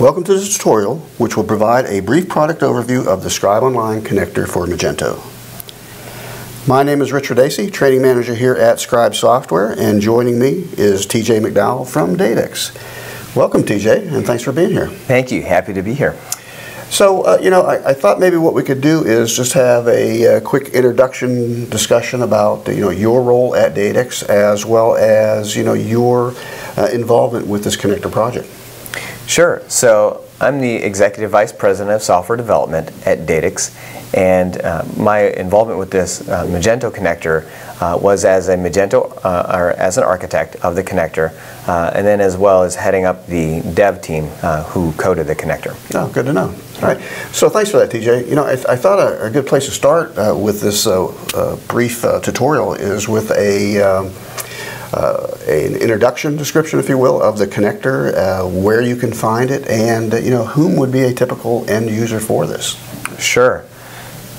Welcome to this tutorial, which will provide a brief product overview of the Scribe Online Connector for Magento. My name is Richard Dacey, Training Manager here at Scribe Software, and joining me is TJ McDowell from Datix. Welcome, TJ, and thanks for being here. Thank you. Happy to be here. So, I thought maybe what we could do is just have a quick introduction discussion about, your role at Datix as well as, your involvement with this connector project. Sure. So, I'm the Executive Vice President of Software Development at Datix, and my involvement with this Magento connector was as a Magento, or as an architect of the connector, and then as well as heading up the dev team who coded the connector. Oh, good to know. All right. So thanks for that, TJ. I thought a good place to start with this brief tutorial is with an introduction description, if you will, of the connector, where you can find it, and whom would be a typical end user for this. Sure.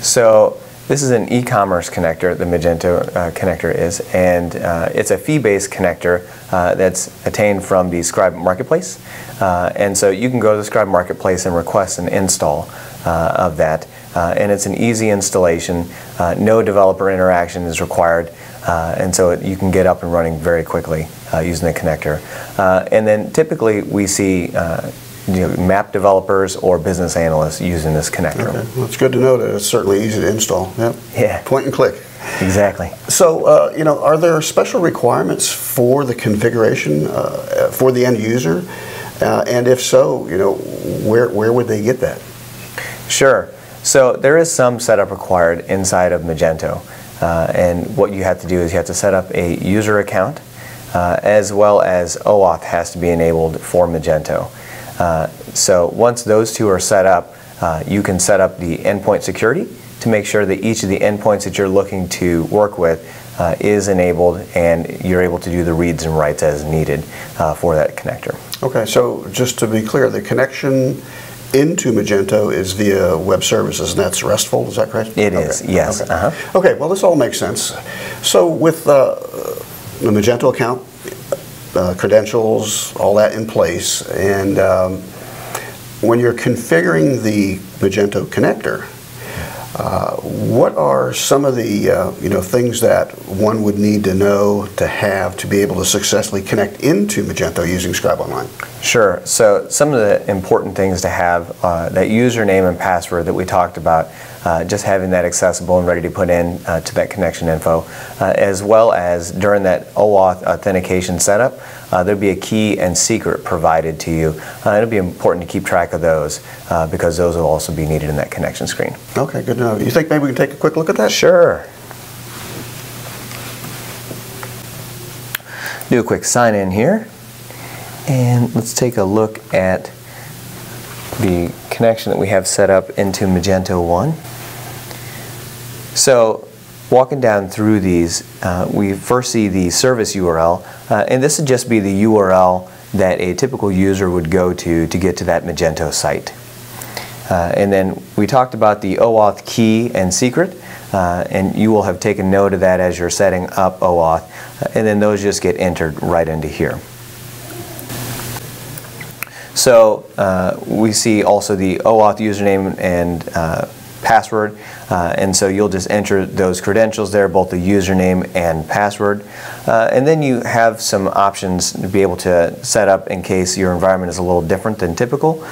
So this is an e-commerce connector, the Magento connector is, and it's a fee-based connector that's attained from the Scribe Marketplace, and so you can go to the Scribe Marketplace and request an install of that, and it's an easy installation. No developer interaction is required. And so you can get up and running very quickly using the connector. And then typically we see map developers or business analysts using this connector. Okay. Well, it's good to know that it's certainly easy to install. Yep. Yeah. Point and click. Exactly. So, are there special requirements for the configuration for the end user? And if so, where would they get that? Sure. So there is some setup required inside of Magento. And what you have to do is you have to set up a user account, as well as OAuth has to be enabled for Magento. So once those two are set up, you can set up the endpoint security to make sure that each of the endpoints that you're looking to work with is enabled, and you're able to do the reads and writes as needed for that connector. Okay, so just to be clear, the connection into Magento is via web services, and that's RESTful, is that correct? It is, yes. Okay. Uh-huh. Okay, well this all makes sense. So with the Magento account, credentials, all that in place, and when you're configuring the Magento connector, what are some of the things that one would need to know to have to be able to successfully connect into Magento using Scribe Online? Sure. So some of the important things to have, that username and password that we talked about, just having that accessible and ready to put in to that connection info, as well as during that OAuth authentication setup, there'll be a key and secret provided to you. It'll be important to keep track of those because those will also be needed in that connection screen. Okay, good to know. You think maybe we can take a quick look at that? Sure. Do a quick sign in here. And let's take a look at the connection that we have set up into Magento 1. So walking down through these, we first see the service URL, and this would just be the URL that a typical user would go to get to that Magento site. And then we talked about the OAuth key and secret, and you will have taken note of that as you're setting up OAuth, and then those just get entered right into here. So we see also the OAuth username and password, and so you'll just enter those credentials there, both the username and password, and then you have some options to be able to set up in case your environment is a little different than typical.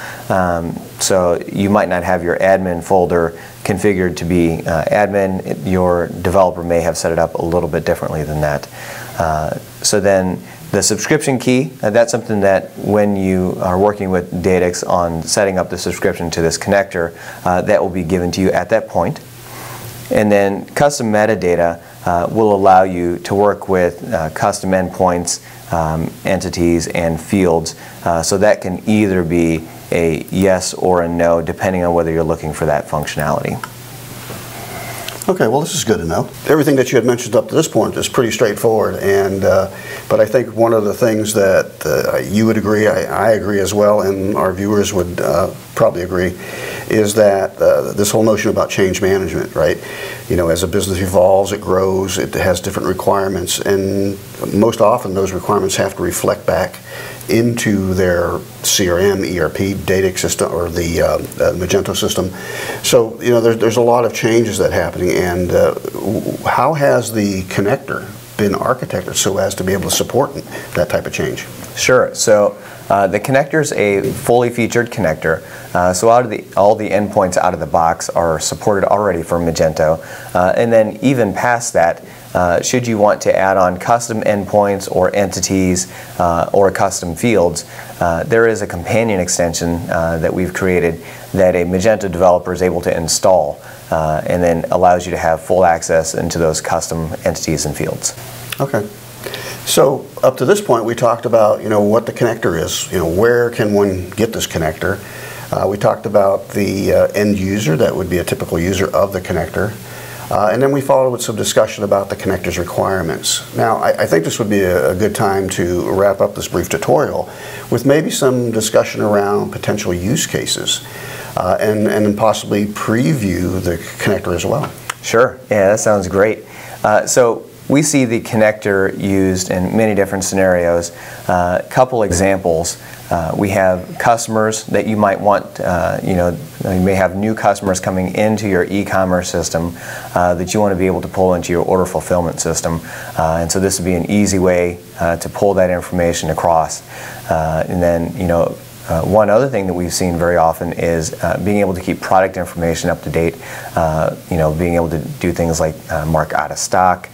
So you might not have your admin folder configured to be admin. Your developer may have set it up a little bit differently than that. So then the subscription key, that's something that when you are working with Datix on setting up the subscription to this connector, that will be given to you at that point. And then custom metadata will allow you to work with custom endpoints, entities, and fields. So that can either be a yes or a no, depending on whether you're looking for that functionality. Okay, well this is good to know. Everything that you had mentioned up to this point is pretty straightforward, and but I think one of the things that you would agree, I agree as well, and our viewers would probably agree, is that this whole notion about change management, right? As a business evolves, it grows, it has different requirements, and most often those requirements have to reflect back into their CRM, ERP, Datix system, or the Magento system. So, you know, there's a lot of changes that are happening, and how has the connector been architected so as to be able to support that type of change? Sure. So the connector is a fully featured connector. So all the endpoints out of the box are supported already for Magento. And then even past that, should you want to add on custom endpoints or entities or custom fields, there is a companion extension that we've created that a Magento developer is able to install and then allows you to have full access into those custom entities and fields. Okay. So up to this point, we talked about, you know, what the connector is. You know, where can one get this connector? We talked about the end user. That would be a typical user of the connector. And then we followed with some discussion about the connector's requirements. Now, I think this would be a good time to wrap up this brief tutorial with maybe some discussion around potential use cases and possibly preview the connector as well. Sure. Yeah, that sounds great. So we see the connector used in many different scenarios. A couple examples. We have customers that you might want, you know, you may have new customers coming into your e-commerce system that you want to be able to pull into your order fulfillment system. And so this would be an easy way to pull that information across. And then, you know, one other thing that we've seen very often is being able to keep product information up to date, you know, being able to do things like mark out of stock,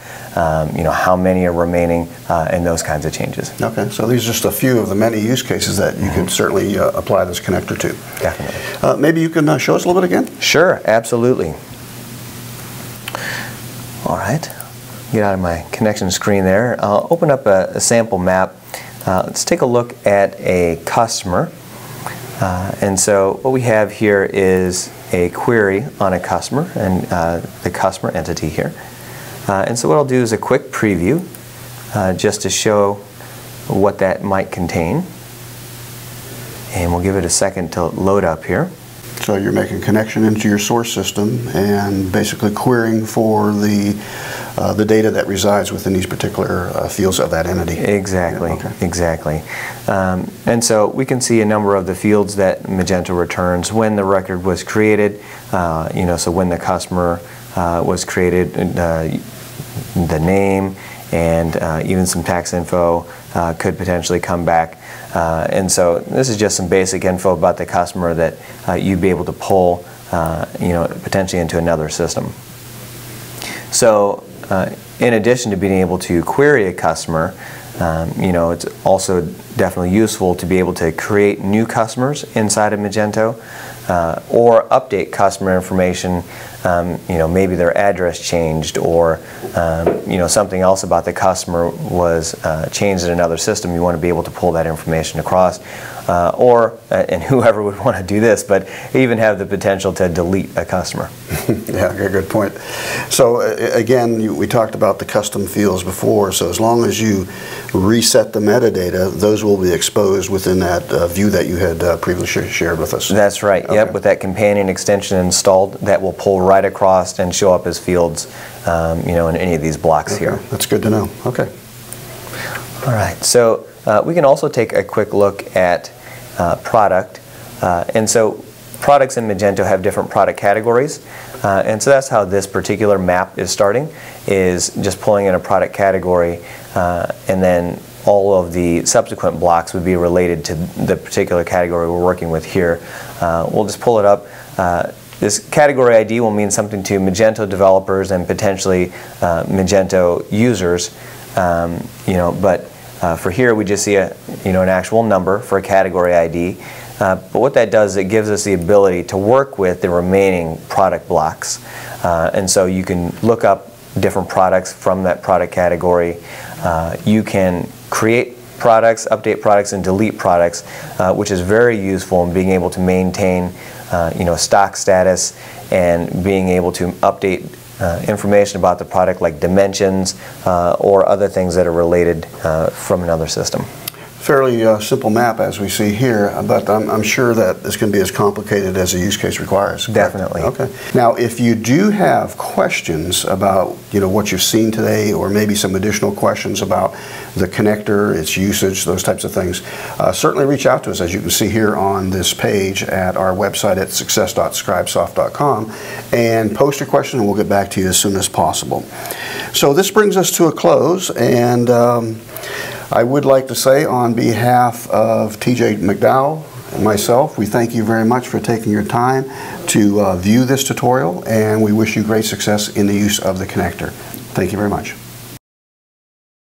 you know, how many are remaining, and those kinds of changes. Okay, so these are just a few of the many use cases that you could certainly apply this connector to. Definitely. Maybe you can show us a little bit again? Sure, absolutely. All right, get out of my connection screen there. I'll open up a sample map. Let's take a look at a customer. And so what we have here is a query on a customer and the customer entity here. And so what I'll do is a quick preview just to show what that might contain. And we'll give it a second to load up here. So you're making connection into your source system and basically querying for the data that resides within these particular fields of that entity. Exactly, yeah, okay. Exactly. And so we can see a number of the fields that Magento returns when the record was created, you know, so when the customer was created, the name, and even some tax info could potentially come back. And so this is just some basic info about the customer that you'd be able to pull, you know, potentially into another system. So in addition to being able to query a customer, you know, it's also definitely useful to be able to create new customers inside of Magento or update customer information, you know, maybe their address changed or, you know, something else about the customer was changed in another system. You want to be able to pull that information across or, and whoever would want to do this, but even have the potential to delete a customer. Yeah, good point. So again, we talked about the custom fields before, so as long as you reset the metadata, those will be exposed within that view that you had previously shared with us. That's right. Okay. Yep, with that companion extension installed, that will pull right across and show up as fields, you know, in any of these blocks okay. Here. That's good to know. Okay. All right. So we can also take a quick look at product, and so products in Magento have different product categories, and so that's how this particular map is starting, is just pulling in a product category, and then all of the subsequent blocks would be related to the particular category we're working with here. We'll just pull it up. This category ID will mean something to Magento developers and potentially Magento users, you know, but for here we just see a, you know, an actual number for a category ID. But what that does is it gives us the ability to work with the remaining product blocks. And so you can look up different products from that product category. You can create products, update products, and delete products, which is very useful in being able to maintain you know, stock status and being able to update information about the product like dimensions or other things that are related from another system. fairly simple map as we see here, but I'm sure that this can be as complicated as the use case requires. Correct? Definitely. Okay. Now, if you do have questions about what you've seen today, or maybe some additional questions about the connector, its usage, those types of things, certainly reach out to us, as you can see here on this page at our website at success.scribesoft.com, and post your question, and we'll get back to you as soon as possible. So this brings us to a close, and I would like to say, on behalf of TJ McDowell and myself, we thank you very much for taking your time to view this tutorial, and we wish you great success in the use of the connector. Thank you very much.